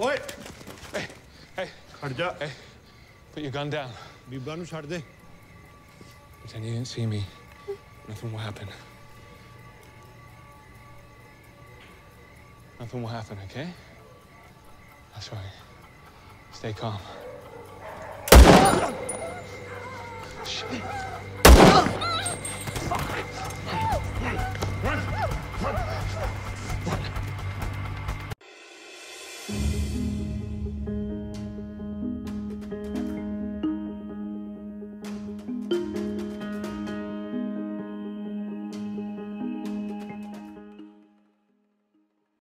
Oi! Hey. Kardeşim. Hey. Put your gun down. Bir varmış Hardy. Pretend you didn't see me. Nothing will happen. Nothing will happen, okay? That's right. Stay calm. Shit.